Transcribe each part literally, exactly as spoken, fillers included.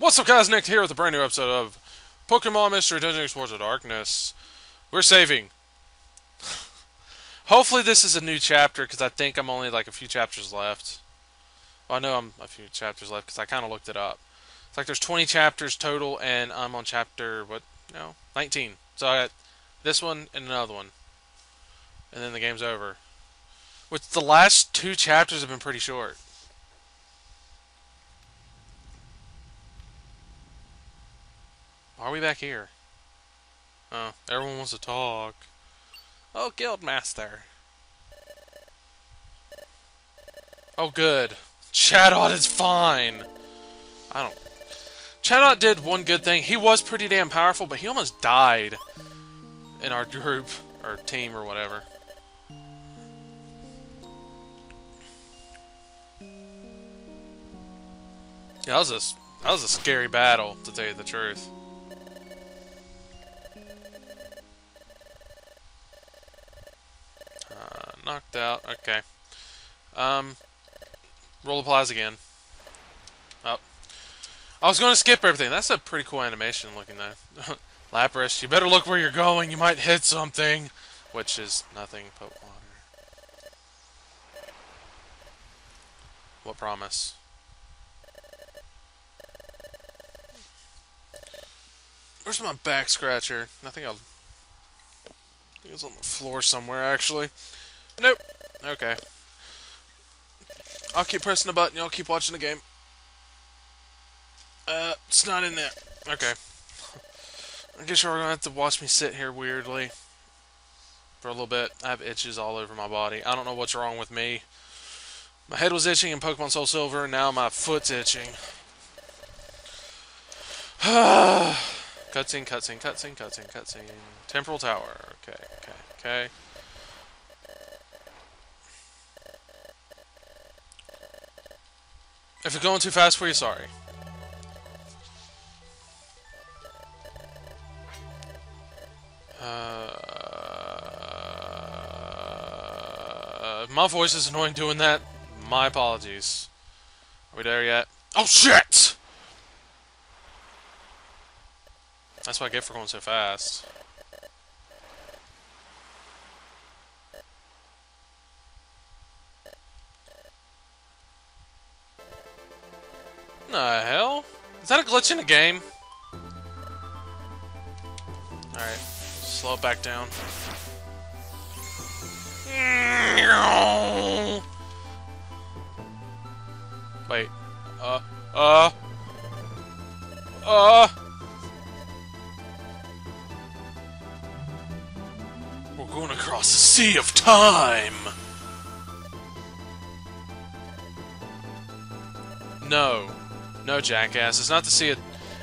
What's up, guys? Nick here with a brand new episode of Pokemon Mystery Dungeon Explorers of Darkness. We're saving. Hopefully this is a new chapter, because I think I'm only like a few chapters left. Well, I know I'm a few chapters left, because I kind of looked it up. It's like there's twenty chapters total, and I'm on chapter, what, no, nineteen. So I got this one and another one. And then the game's over. Which the last two chapters have been pretty short. Are we back here? Oh, everyone wants to talk. Oh, Guildmaster. Oh, good. Chatot is fine. I don't... Chatot did one good thing. He was pretty damn powerful, but he almost died in our group, or team, or whatever. Yeah, that was a, that was a scary battle, to tell you the truth. Knocked out. Okay. Um, roll applies again. Oh. I was going to skip everything. That's a pretty cool animation looking though. Lapras, you better look where you're going. You might hit something. Which is nothing but water. What promise? Where's my back scratcher? I think I'll... I think it's on the floor somewhere, actually. Nope. Okay. I'll keep pressing the button. Y'all keep watching the game. Uh, it's not in there. Okay. I guess you're going to have to watch me sit here weirdly for a little bit. I have itches all over my body. I don't know what's wrong with me. My head was itching in Pokemon Soul Silver, and now my foot's itching. Cutscene, cutscene, cutscene, cutscene, cutscene. Temporal Tower. Okay, okay, okay. If you're going too fast for you, sorry. Uh, my voice is annoying doing that. My apologies. Are we there yet? Oh, shit! That's what I get for going so fast. The hell? Is that a glitch in the game? Alright, slow it back down. Wait. Uh, uh, uh. We're going across the Sea of Time! No. No, jackass. It's not the sea.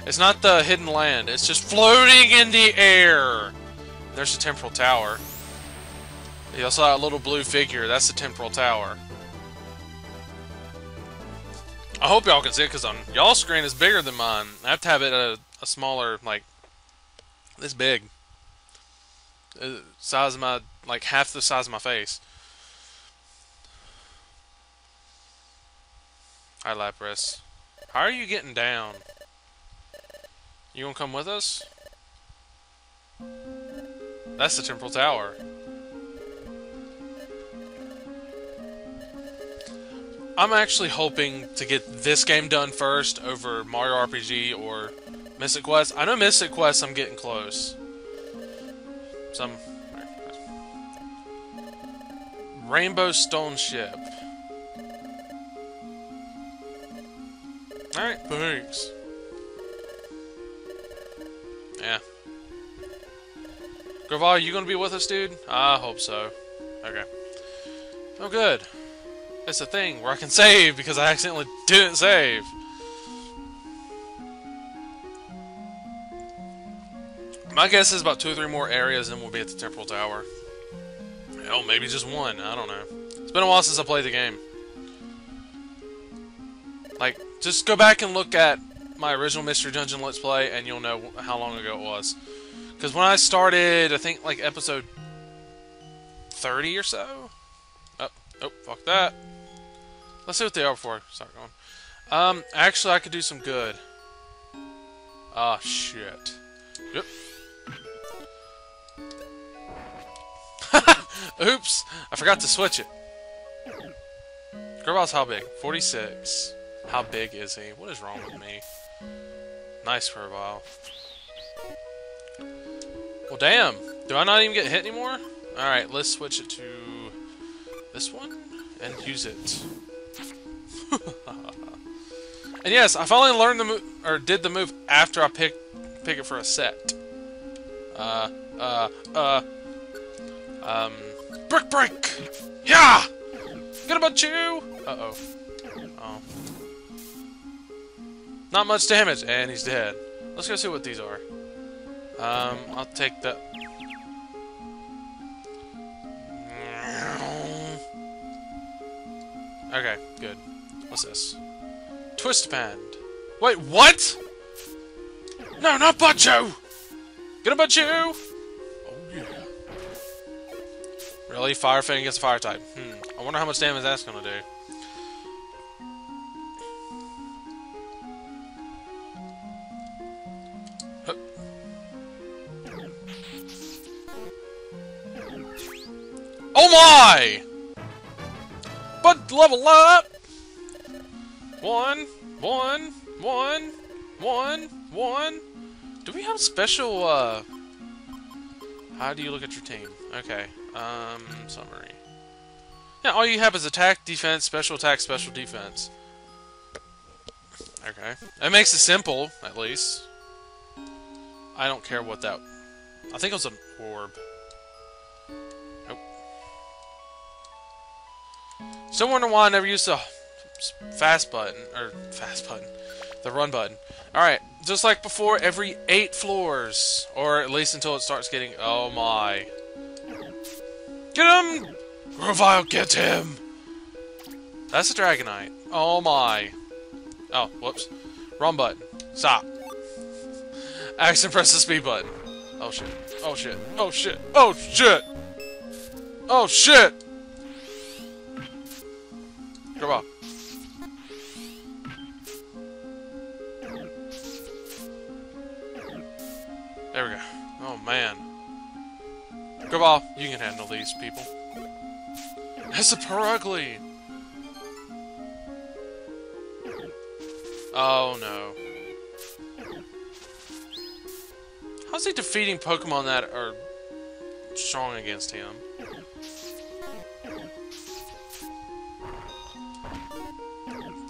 It's not the hidden land. It's just floating in the air. There's the Temporal Tower. You also saw a little blue figure. That's the Temporal Tower. I hope y'all can see it because on y'all's screen is bigger than mine. I have to have it a, a smaller, like this big uh, size of my, like half the size of my face. Hi, Lapras. How are you getting down? You gonna come with us? That's the Temporal Tower. I'm actually hoping to get this game done first over Mario R P G or Mystic Quest. I know Mystic Quest, I'm getting close. Some Rainbow Stone Ship. Alright, thanks. Yeah. Gravyle, are you gonna be with us, dude? I hope so. Okay. Oh, good. It's a thing where I can save because I accidentally didn't save. My guess is about two or three more areas and we'll be at the Temporal Tower. Hell, maybe just one. I don't know. It's been a while since I played the game. Like, just go back and look at my original Mystery Dungeon Let's Play, and you'll know how long ago it was. Because when I started, I think, like, episode thirty or so? Oh, oh, fuck that. Let's see what they are before I start going. Um, actually, I could do some good. Ah, shit. Yep. Oops! I forgot to switch it. Groudon's how big? forty-six. How big is he? What is wrong with me? Nice for a while. Well, damn. Do I not even get hit anymore? Alright, let's switch it to this one and use it. And yes, I finally learned the move, or did the move after I pick, pick it for a set. Uh, uh, uh. Um. Brick Break! Yeah! Get a Butchew! Uh oh. Oh. Not much damage, and he's dead. Let's go see what these are. Um, I'll take the... Okay, good. What's this? Twist Band. Wait, what? No, not Butchew! Get a Butchew! Oh, yeah. Really? Fire Fang against Fire type. Hmm. I wonder how much damage that's gonna do. Oh my! But level up! One, one, one, one, one. Do we have special, uh... How do you look at your team? Okay, um, summary. Yeah, all you have is attack, defense, special attack, special defense. Okay. That makes it simple, at least. I don't care what that... I think it was an orb. Still wonder why I never used the fast button, or fast button, the run button. Alright, just like before, every eight floors, or at least until it starts getting, oh my. Get him! Grovyle, get him! That's a Dragonite. Oh my. Oh, whoops. Run button. Stop. Action, press the speed button. Oh shit. Oh shit. Oh shit. Oh shit! Oh shit! Come on. There we go. Oh man. Gravol, you can handle these people. That's a Purugly. Oh no. How's he defeating Pokemon that are strong against him?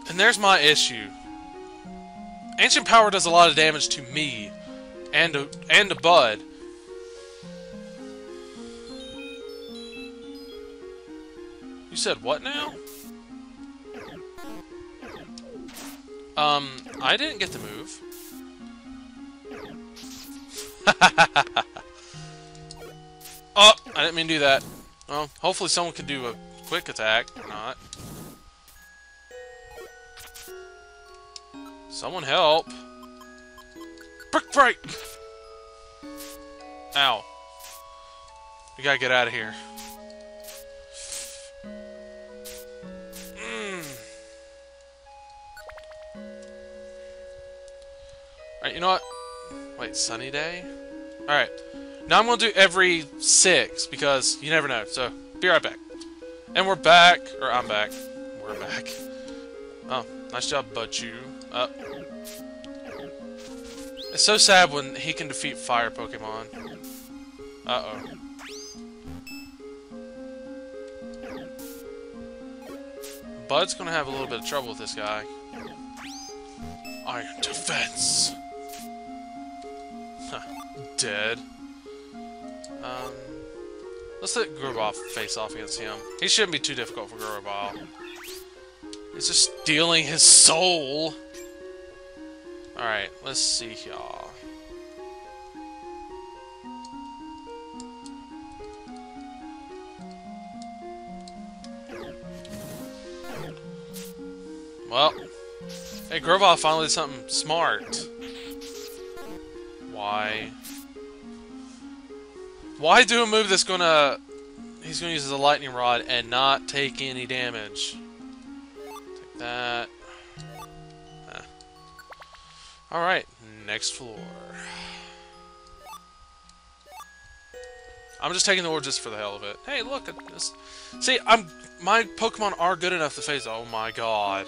And there's my issue. Ancient Power does a lot of damage to me, and a, and a Bud. You said what now? Um, I didn't get the move. Oh, I didn't mean to do that. Well, hopefully someone could do a quick attack, or not. Someone help! Brick Break! Ow. We gotta get out of here. Mm. Alright, you know what? Wait, Sunny Day? Alright. Now I'm gonna do every six, because you never know. So, be right back. And we're back. Or I'm back. We're back. Oh, nice job, Butchew. Uh, it's so sad when he can defeat fire Pokemon. Uh-oh. Bud's gonna have a little bit of trouble with this guy. Iron Defense! Huh. Dead. Um, let's let Growball face off against him. He shouldn't be too difficult for Growball. He's just stealing his soul! Alright, let's see y'all. Well, hey, Gravol finally did something smart. Why? Why do a move that's gonna... He's gonna use the Lightning Rod and not take any damage. Take that. Alright, next floor. I'm just taking the orb just for the hell of it. Hey, look at this. See, I'm my Pokemon are good enough to face. Oh my god.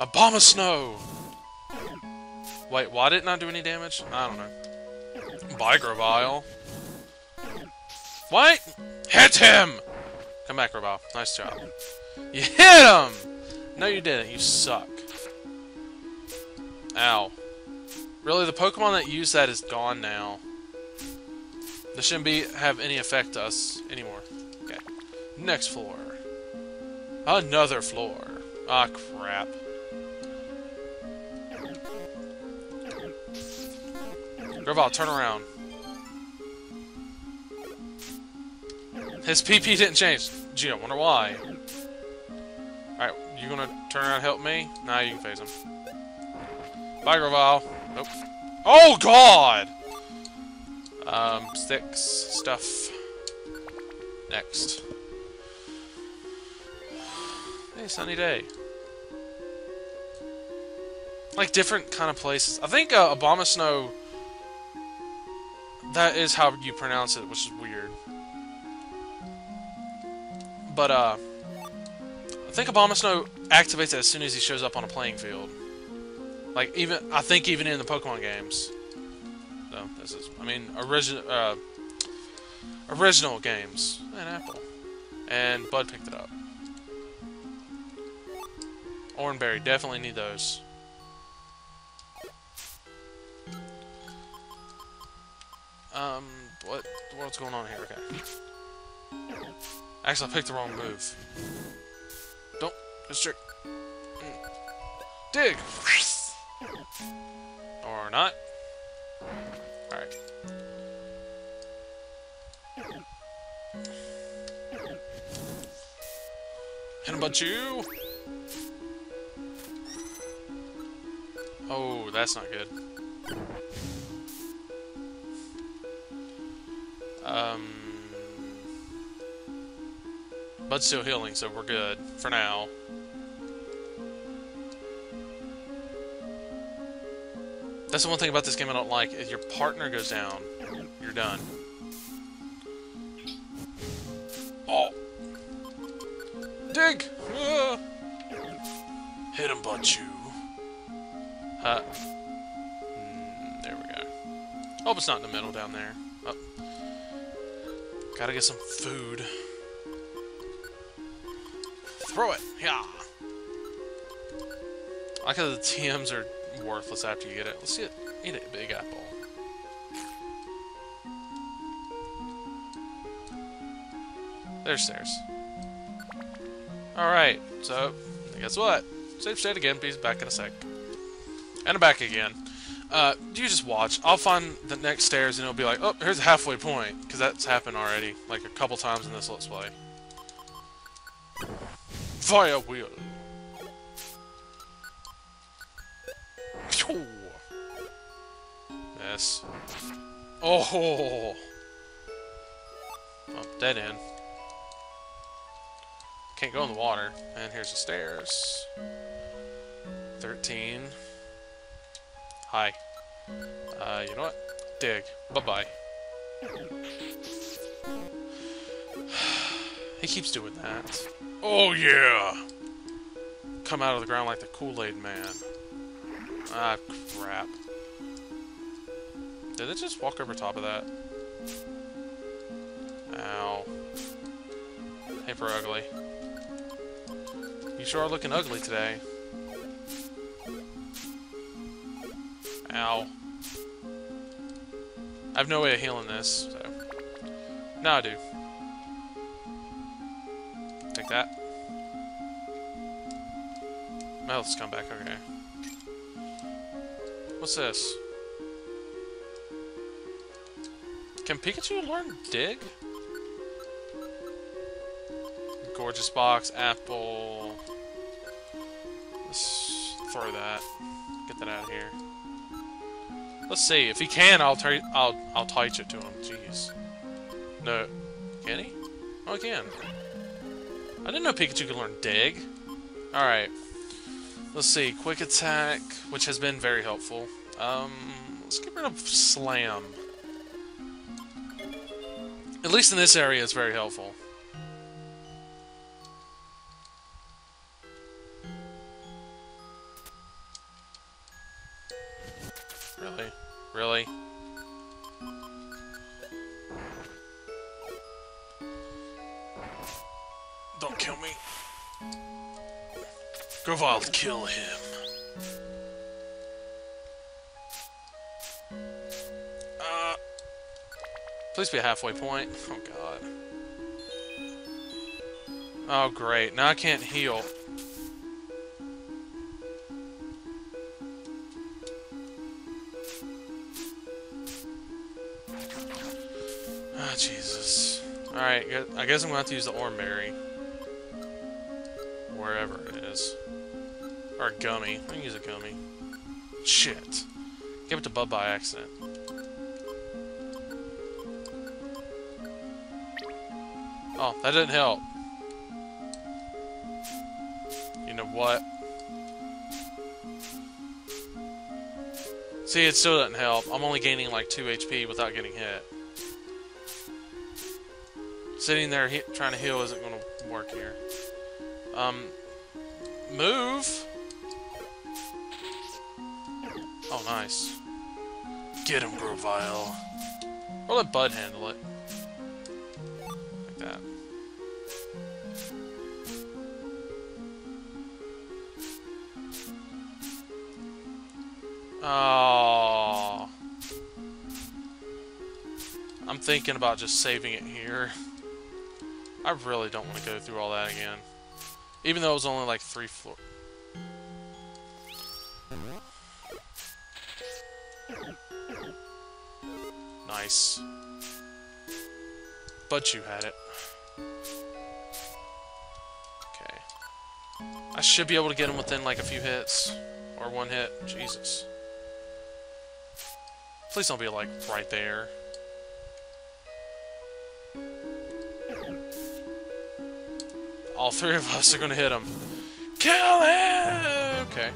Abomasnow! Wait, why did it not do any damage? I don't know. Bye, Grovyle. What? Hit him! Come back, Grovyle. Nice job. You hit him! No, you didn't. You suck. Ow. Really, the Pokemon that used that is gone now. This shouldn't be have any effect to us anymore. Okay. Next floor. Another floor. Ah, crap. Gravol, turn around. His P P didn't change. Gee, I wonder why. Alright, you gonna turn around and help me? Nah, you can face him. Bye, Gravol. Nope. Oh, God! Um, sticks, stuff. Next. Hey, Sunny Day. Like, different kind of places. I think, uh, Abomasnow... that is how you pronounce it, which is weird. But, uh... I think Abomasnow activates it as soon as he shows up on a playing field. Like, even... I think even in the Pokemon games. No, this is... I mean, original... Uh, original games. An apple. And Bud picked it up. Ornberry. Definitely need those. Um, what... what's going on here? Okay. Actually, I picked the wrong move. Don't... distract... Dig! Or not. Alright. And about you? Oh, that's not good. Um... Bud's still healing, so we're good. For now. That's the one thing about this game I don't like. If your partner goes down, you're done. Oh! Dig! Ah. Hit him, Bunchu. Uh. Mm, there we go. Hope it's not in the middle down there. Oh. Gotta get some food. Throw it! Yeah! I like how the T Ms are worthless after you get it. Let's see it. Eat it, big apple. There's stairs. Alright, so, guess what? Save state again, please. Back in a sec. And I'm back again. Uh, you just watch. I'll find the next stairs and it'll be like, oh, here's a halfway point. Because that's happened already, like a couple times in this Let's Play. Fire wheel. Yes. Oh. Oh, dead end. Can't go in the water. And here's the stairs. Thirteen. Hi. Uh, you know what? Dig. Bye bye. He keeps doing that. Oh yeah. Come out of the ground like the Kool-Aid man. Ah, crap. Did it just walk over top of that? Ow. Hey, Purugly. You sure are looking ugly today. Ow. I have no way of healing this, so... no, I do. Take that. My health's come back, okay. What's this? Can Pikachu learn Dig? Gorgeous box, apple... let's throw that. Get that out of here. Let's see. If he can, I'll try. I'll I'll teach it to him. Jeez. No. Can he? Oh, he can. I didn't know Pikachu could learn Dig. All right. Let's see, Quick Attack, which has been very helpful. Um, let's get rid of Slam. At least in this area, it's very helpful. Really? Really? Don't kill me. Grovyle, kill him. Uh, please be a halfway point. Oh, God. Oh, great. Now I can't heal. Ah, oh, Jesus. Alright, I guess I'm going to have to use the Ornberry. Wherever it is. Or a Gummy. I can use a Gummy. Shit. Gave it to Bub by accident. Oh, that didn't help. You know what? See, it still doesn't help. I'm only gaining like two H P without getting hit. Sitting there he trying to heal isn't going to work here. Um... Move! Oh, nice. Get him, Grovyle. Or let Bud handle it. Like that. Oh. I'm thinking about just saving it here. I really don't want to go through all that again. Even though it was only like three floor. Nice. Butchew had it. Okay. I should be able to get him within like a few hits. Or one hit. Jesus. Please don't be like right there. All three of us are gonna hit him. Kill him! Okay.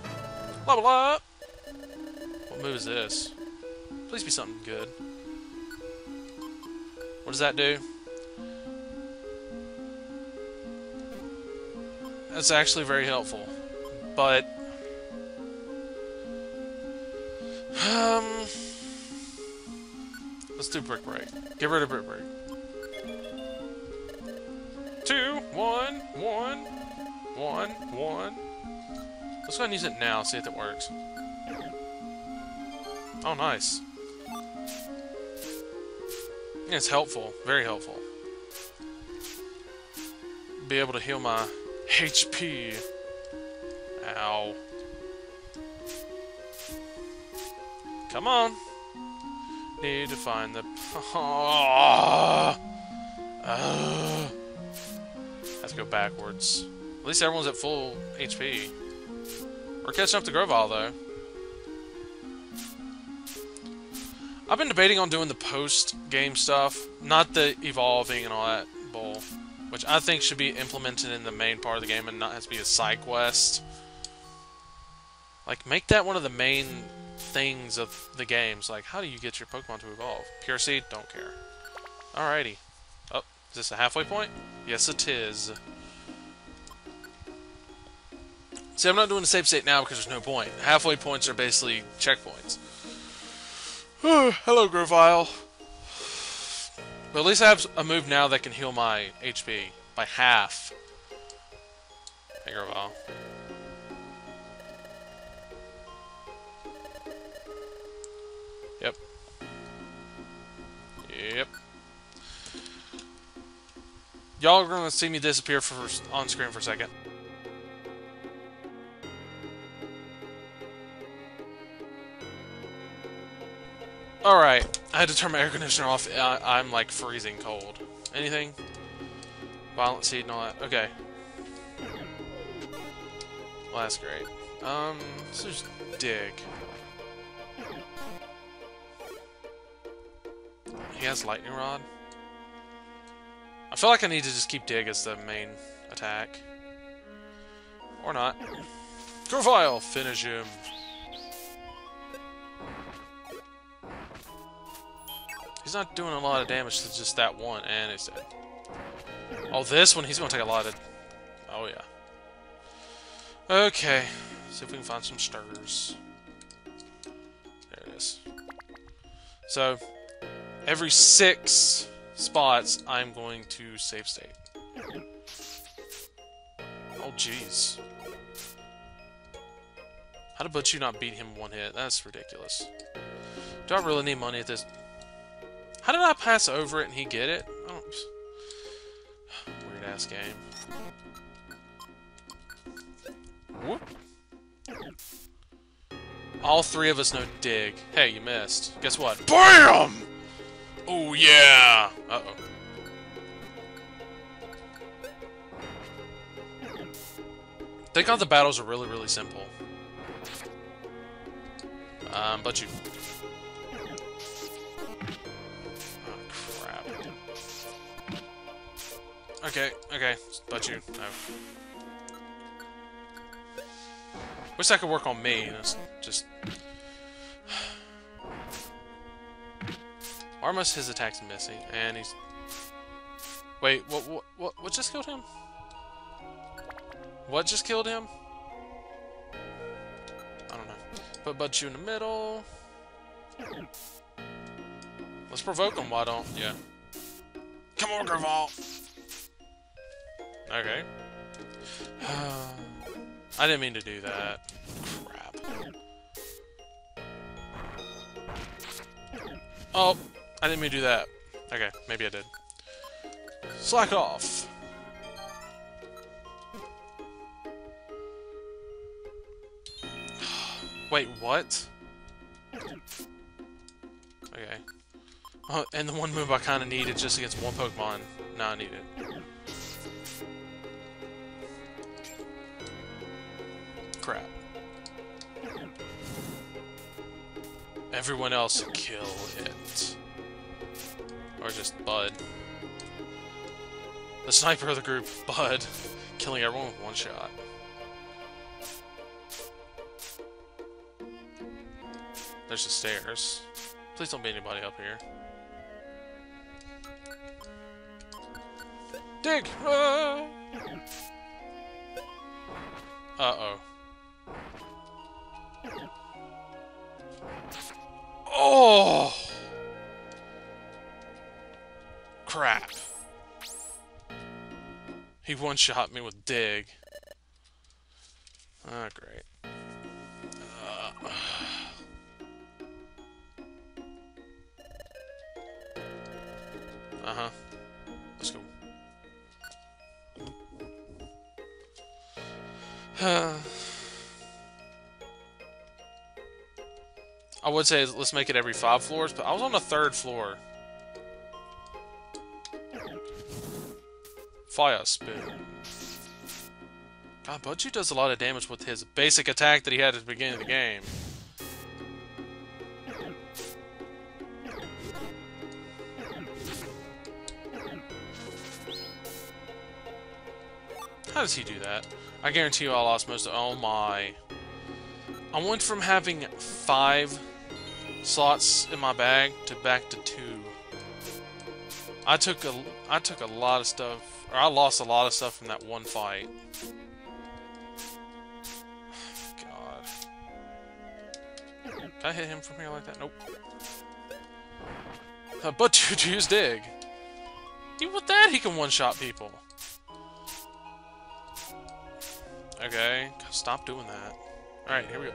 Level up! What move is this? Please be something good. What does that do? That's actually very helpful. But... Um... Let's do Brick Break. Get rid of Brick Break. Two, one, one, one, one. Let's go ahead and use it now, see if it works. Oh, nice. Yeah, it's helpful. Very helpful. Be able to heal my H P. Ow. Come on. Need to find the... Oh. Uh. I have to go backwards. At least everyone's at full H P. We're catching up to Grovyle, though. I've been debating on doing the post-game stuff, not the evolving and all that bull, which I think should be implemented in the main part of the game and not have to be a side quest. Like, make that one of the main things of the games. Like, how do you get your Pokemon to evolve? Pure Seed? Don't care. Alrighty. Is this a halfway point? Yes, it is. See, I'm not doing the save state now because there's no point. Halfway points are basically checkpoints. Hello, Grovyle. But at least I have a move now that can heal my H P by half. Hey, Grovyle. Yep. Yep. Y'all are going to see me disappear for, on screen for a second. Alright, I had to turn my air conditioner off. I, I'm like freezing cold. Anything? Violent Seed and all that. Okay. Well, that's great. Um, let's just dig. He has Lightning Rod. I feel like I need to just keep Dig as the main attack. Or not. Grovyle, finish him. He's not doing a lot of damage to just that one, and he's dead. Oh, this one, he's going to take a lot of... Oh, yeah. Okay. See if we can find some stirs. There it is. So, every six spots, I'm going to save state. Oh, jeez. How did Butchew not beat him one hit? That's ridiculous. Do I really need money at this... How did I pass over it and he get it? I don't... Weird ass game. Whoop. All three of us know Dig. Hey, you missed. Guess what? BAM! Oh yeah! Uh-oh. I think all the battles are really, really simple. Um, Butchew. Okay, okay, Butchew. No. Wish that could work on me. It's just. Armus, his attack's missing, and he's. Wait, what, what, what, what just killed him? What just killed him? I don't know. Put Butchew in the middle. Let's provoke him, why don't? Yeah. Come on, Gravol! Okay. I didn't mean to do that. Crap. Oh, I didn't mean to do that. Okay, maybe I did. Slack off! Wait, what? Okay. Oh, and the one move I kinda needed just against one Pokemon. Now I need it. Crap. Everyone else kill it. Or just Bud. The sniper of the group, Bud, killing everyone with one shot. There's the stairs. Please don't be anybody up here. Dig! Ah! Uh-oh. Oh! Crap. He one-shot me with Dig. Ah, oh, great. Uh. Uh-huh. Let's go. Uh. I would say let's make it every five floors, but I was on the third floor. Fire spin. God, Butchew does a lot of damage with his basic attack that he had at the beginning of the game. How does he do that? I guarantee you I lost most of... Oh my... I went from having five... slots in my bag to back to two. I took a I took a lot of stuff, or I lost a lot of stuff from that one fight. God, can I hit him from here like that? Nope. Uh, but to use Dig, even with that he can one-shot people. Okay, stop doing that. All right, here we go.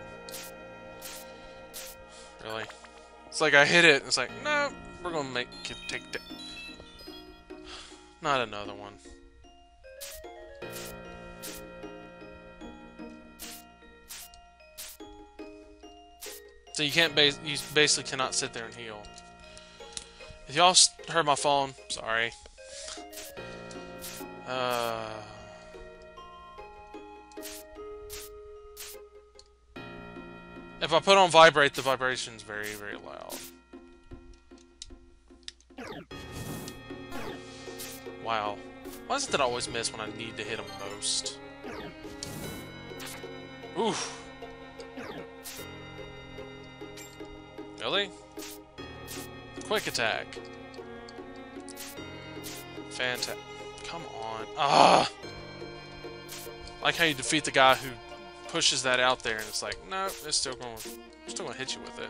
Really? It's like I hit it, and it's like, no, we're gonna make it take that. Not another one. So you can't base, you basically cannot sit there and heal. If y'all heard my phone, sorry. Uh. If I put on vibrate, the vibration's very, very loud. Wow. Why is it that I always miss when I need to hit them most? Oof. Really? Quick attack. Fantastic. Come on. Ah! Like how you defeat the guy who pushes that out there, and it's like, no, nope, it's still going. It's still gonna hit you with it.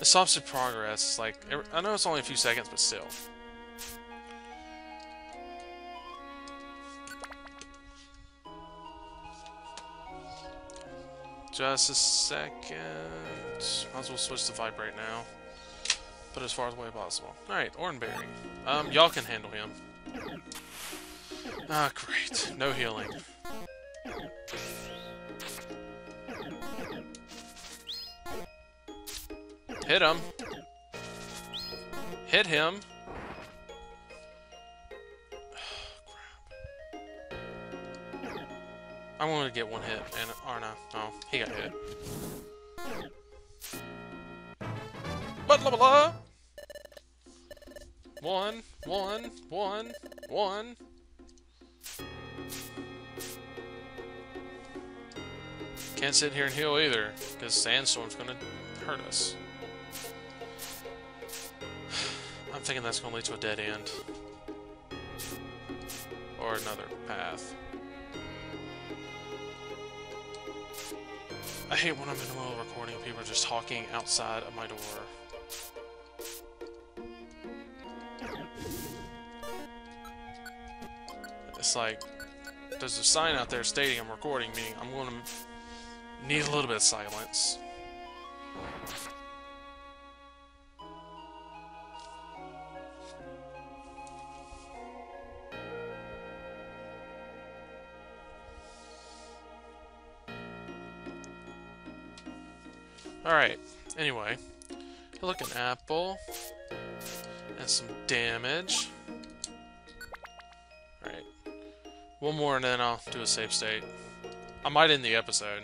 It stops your progress. It's like, I know it's only a few seconds, but still. Just a second. Might as well switch to vibrate now. Put it as far away as possible. Alright, Ornberry. Um, y'all can handle him. Ah, great. No healing. Hit him. Hit him. I'm going to get one hit, and Arna. Oh, he got hit. Blah, blah, blah. One, one, one, one. Can't sit here and heal either, because Sandstorm's going to hurt us. I'm thinking that's going to lead to a dead end. Or another path. I hate when I'm in the middle of recording and people are just talking outside of my door. It's like, there's a sign out there stating I'm recording, meaning I'm going to need a little bit of silence. Alright, anyway, look, an apple, and some damage. Alright, one more and then I'll do a save state. I might end the episode.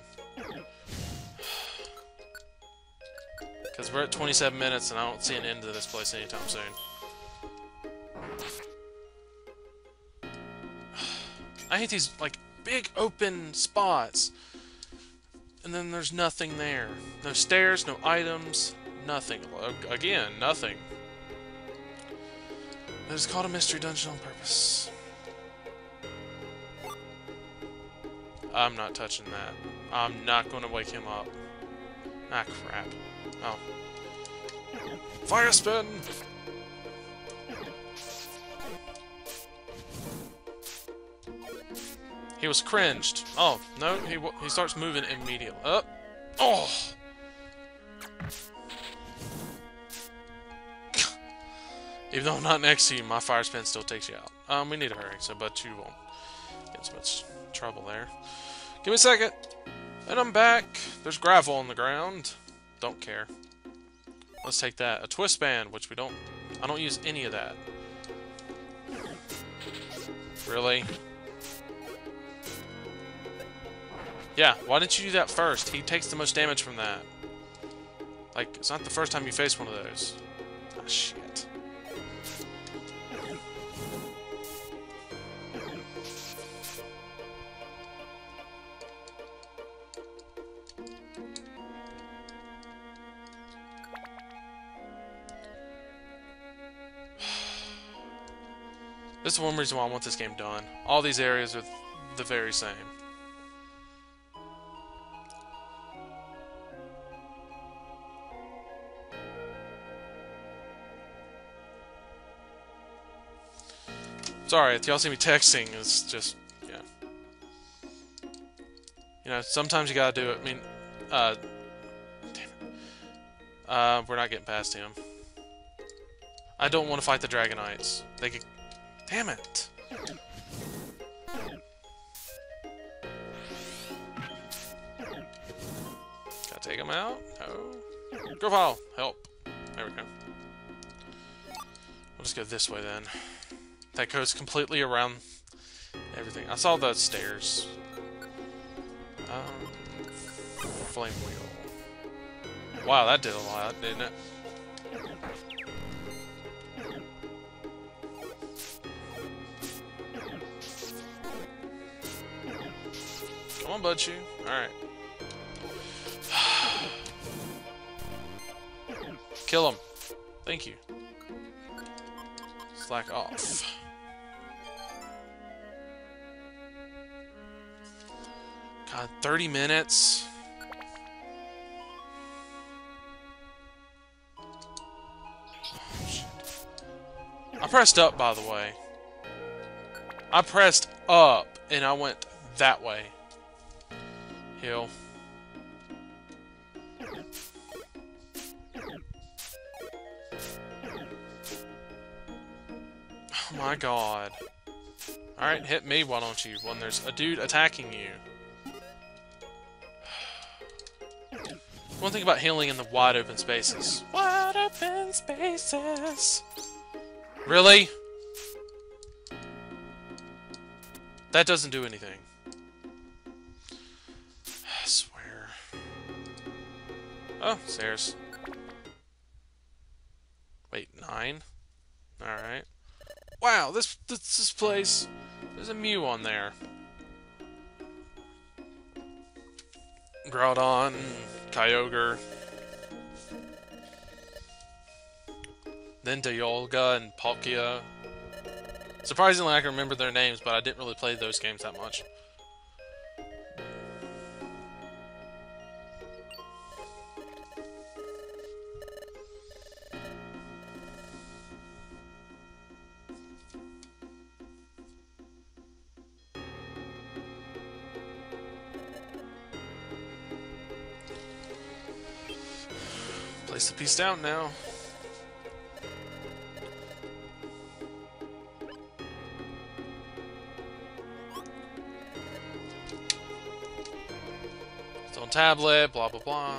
Because we're at twenty-seven minutes and I don't see an end to this place anytime soon. I hate these, like, big open spots. And then there's nothing there. No stairs, no items, nothing. Again, nothing. It is called a mystery dungeon on purpose. I'm not touching that. I'm not going to wake him up. Ah, crap. Oh. Fire spin! He was cringed. Oh, no, he w he starts moving immediately. Up. Oh! Even though I'm not next to you, my fire spin still takes you out. Um, we need to hurry, so Butchew won't get so much trouble there. Give me a second! And I'm back! There's gravel on the ground. Don't care. Let's take that. A twist band, which we don't... I don't use any of that. Really? Yeah, why didn't you do that first? He takes the most damage from that. Like, it's not the first time you face one of those. Ah, shit. This is one reason why I want this game done. All these areas are the very same. Sorry, if y'all see me texting, it's just, yeah. You know, sometimes you gotta do it. I mean, uh, damn it. Uh, we're not getting past him. I don't want to fight the Dragonites. They could, damn it. Gotta take him out? Oh. Grovyle, help. There we go. We'll just go this way then. That goes completely around everything. I saw the stairs. Um, flame wheel. Wow, that did a lot, didn't it? on, Butchew. Alright. Kill him. Thank you. Slack off. God, thirty minutes. I pressed up, by the way. I pressed up, and I went that way. Heal. Oh my god. Alright, hit me, why don't you, when there's a dude attacking you. One thing about healing in the wide open spaces. Wide open spaces! Really? That doesn't do anything. I swear. Oh, stairs. Wait, nine? Alright. Wow, this, this this place. There's a Mew on there. Groudon, Kyogre. Then Dialga and Palkia. Surprisingly, I can remember their names, but I didn't really play those games that much. Place the piece down now. Tablet, blah blah blah.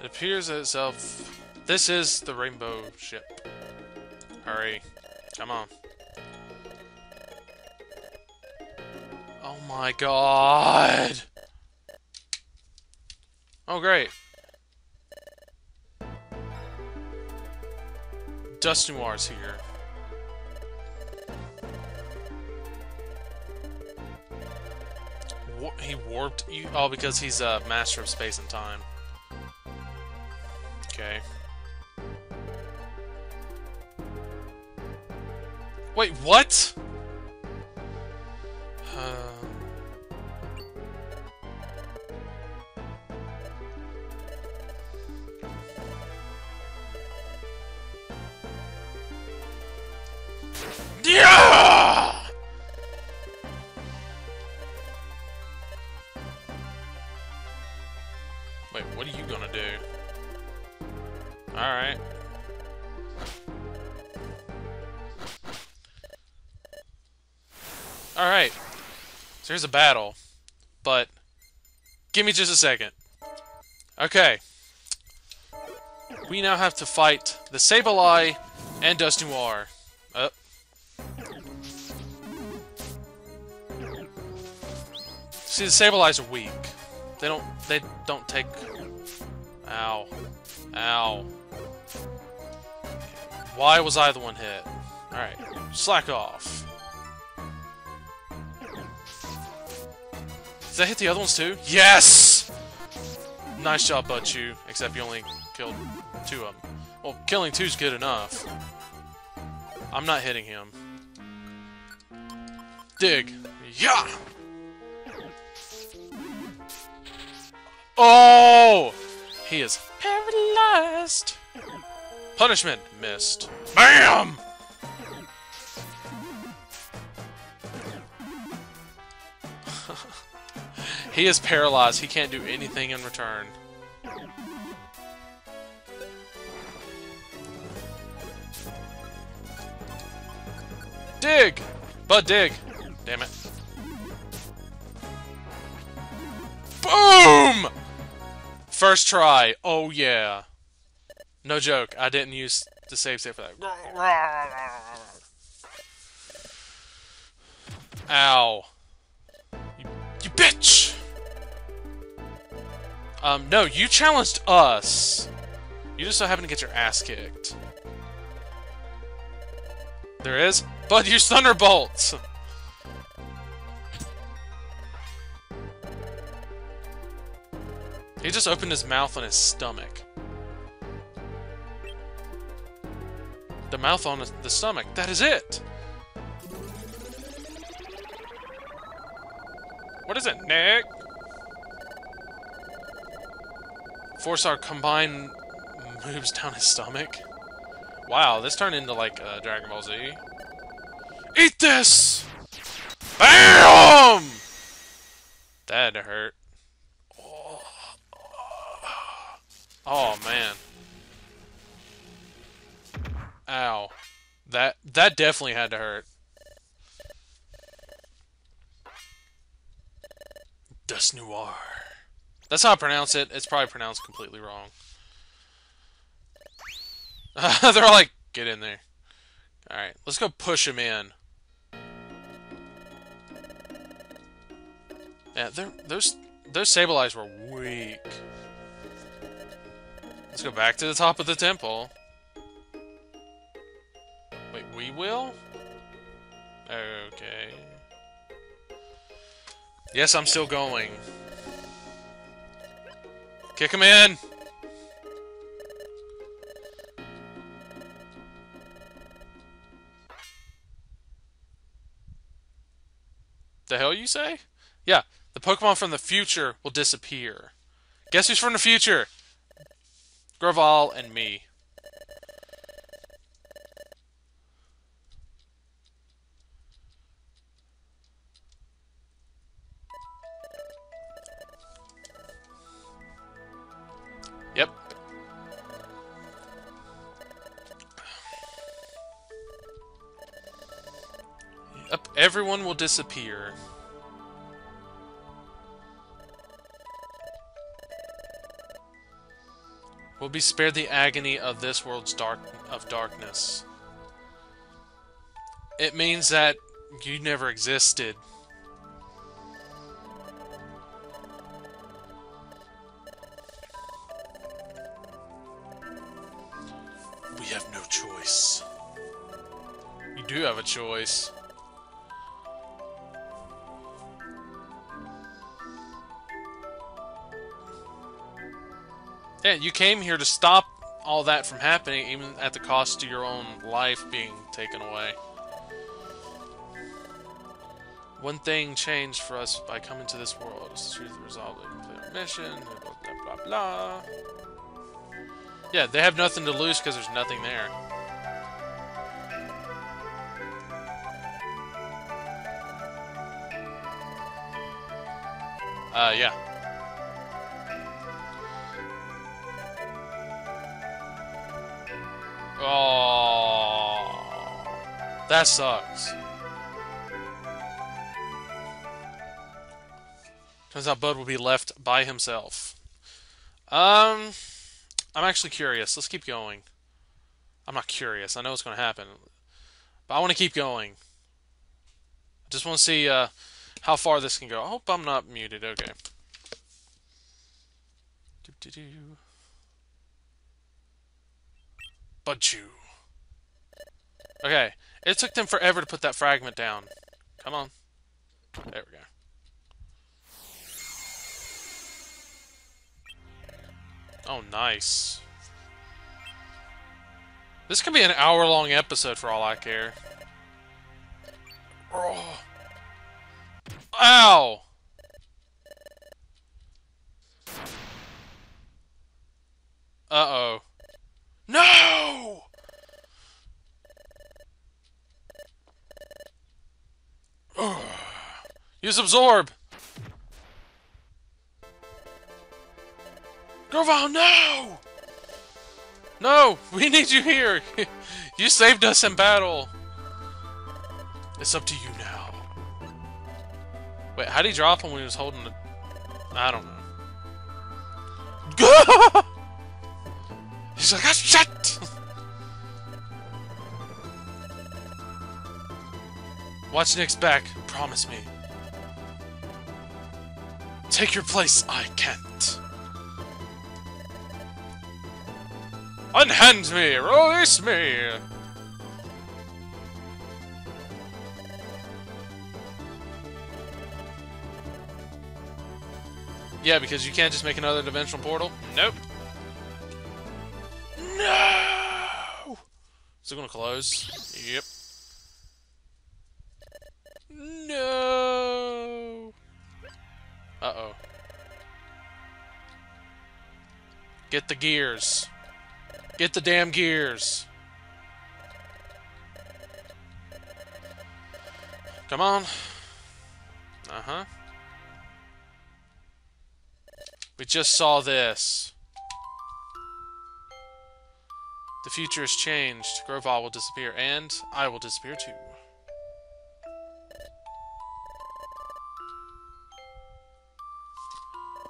It appears as itself. This is the rainbow ship. Hurry. Come on. Oh my god. Oh great. Dusknoir's here. He warped you? Oh, because he's a master of space and time. Okay. Wait, what? Uh... Here's a battle, but give me just a second. Okay. We now have to fight the Sableye and Dusknoir. Oh. See, the Sableye's are weak. They don't they don't take ow. Ow. Why was I the one hit? Alright. Slack off. Did I hit the other ones too? Yes! Nice job, Butchew. Except you only killed two of them. Well, killing two's good enough. I'm not hitting him. Dig. Yeah! Oh! He is paralyzed. Punishment. Missed. BAM! He is paralyzed. He can't do anything in return. Dig! But dig! Damn it. Boom! First try. Oh, yeah. No joke. I didn't use the save state for that. Ow. You, you bitch! Um, no, you challenged us! You just so happen to get your ass kicked. There is. But use Thunderbolts! He just opened his mouth on his stomach. The mouth on the stomach. That is it! What is it, Nick? Force our combined moves down his stomach. Wow, this turned into like uh, Dragon Ball Z. Eat this! BAM! That hurt. Oh, oh man. Ow. That that definitely had to hurt. Dusknoir. That's how I pronounce it. It's probably pronounced completely wrong. Uh, they're all like, get in there. Alright, let's go push him in. Yeah, those those Sableye's were weak. Let's go back to the top of the temple. Wait, we will? Okay. Yes, I'm still going. Kick him in! The hell you say? Yeah, the Pokemon from the future will disappear. Guess who's from the future? Gravol and me. Yep. Yep, everyone will disappear. We'll be spared the agony of this world's dark of darkness. It means that you never existed. We have no choice. You do have a choice. Yeah, you came here to stop all that from happening, even at the cost of your own life being taken away. One thing changed for us by coming to this world. It's the truth of resolve to complete our mission, blah, blah, blah. Yeah, they have nothing to lose because there's nothing there. Uh, yeah. Oh, that sucks. Turns out Bud will be left by himself. Um, I'm actually curious. Let's keep going. I'm not curious. I know what's going to happen. But I want to keep going. I just want to see uh, how far this can go. I hope I'm not muted. Okay. Doo-doo-doo. Butchew. Okay, it took them forever to put that fragment down. Come on. There we go. Oh, nice. This could be an hour-long episode for all I care. Oh. Ow! Uh-oh. No! Ugh. Use Absorb! Grovyle, no! No! We need you here! You saved us in battle! It's up to you now. Wait, how'd he drop him when he was holding the... I don't know. He's like, ah, shit! Watch Nick's back. Promise me. Take your place. I can't. Unhand me. Release me. Yeah, because you can't just make another dimensional portal. Nope. No! Is it going to close? Yep. No! Uh-oh. Get the gears. Get the damn gears. Come on. Uh-huh. We just saw this. The future has changed. Grovyle will disappear, and I will disappear too.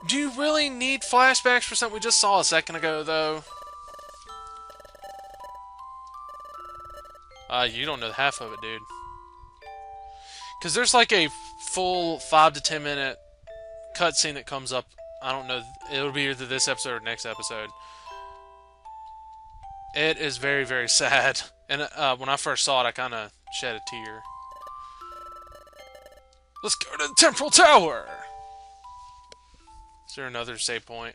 Do you really need flashbacks for something we just saw a second ago, though? Uh, you don't know half of it, dude. Because there's like a full five to ten minute cutscene that comes up. I don't know. It'll be either this episode or next episode. It is very, very sad. And uh, when I first saw it, I kind of shed a tear. Let's go to the Temporal Tower! Is there another save point?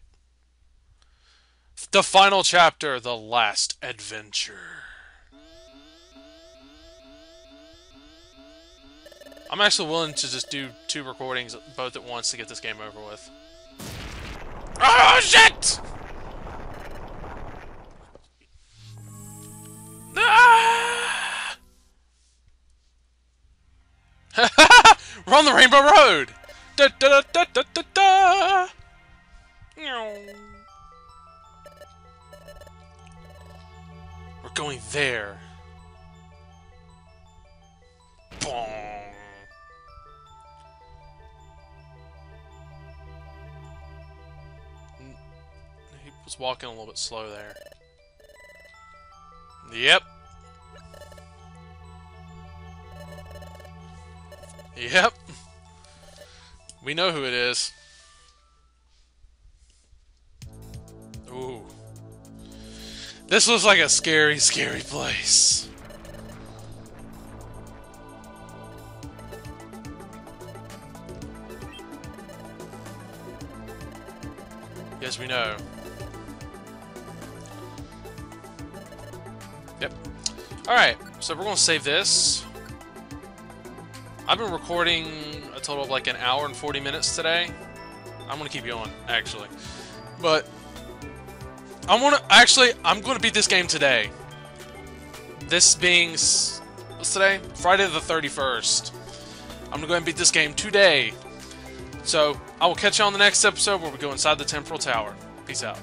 The final chapter, the last adventure. I'm actually willing to just do two recordings both at once to get this game over with. Oh shit! Ah! We're on the Rainbow Road. Da da da da da da. We're going there. Boom. Was walking a little bit slow there. Yep. Yep. We know who it is. Ooh. This looks like a scary, scary place. Yes, we know. Yep. Alright, so we're going to save this. I've been recording a total of like an hour and forty minutes today. I'm going to keep going, actually. But, I want to, actually, I'm going to beat this game today. This being, what's today? Friday the thirty-first. I'm going to go ahead and beat this game today. So, I will catch you on the next episode where we go inside the Temporal Tower. Peace out.